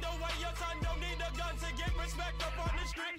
wonder why your son don't need a gun to get respect up on the street.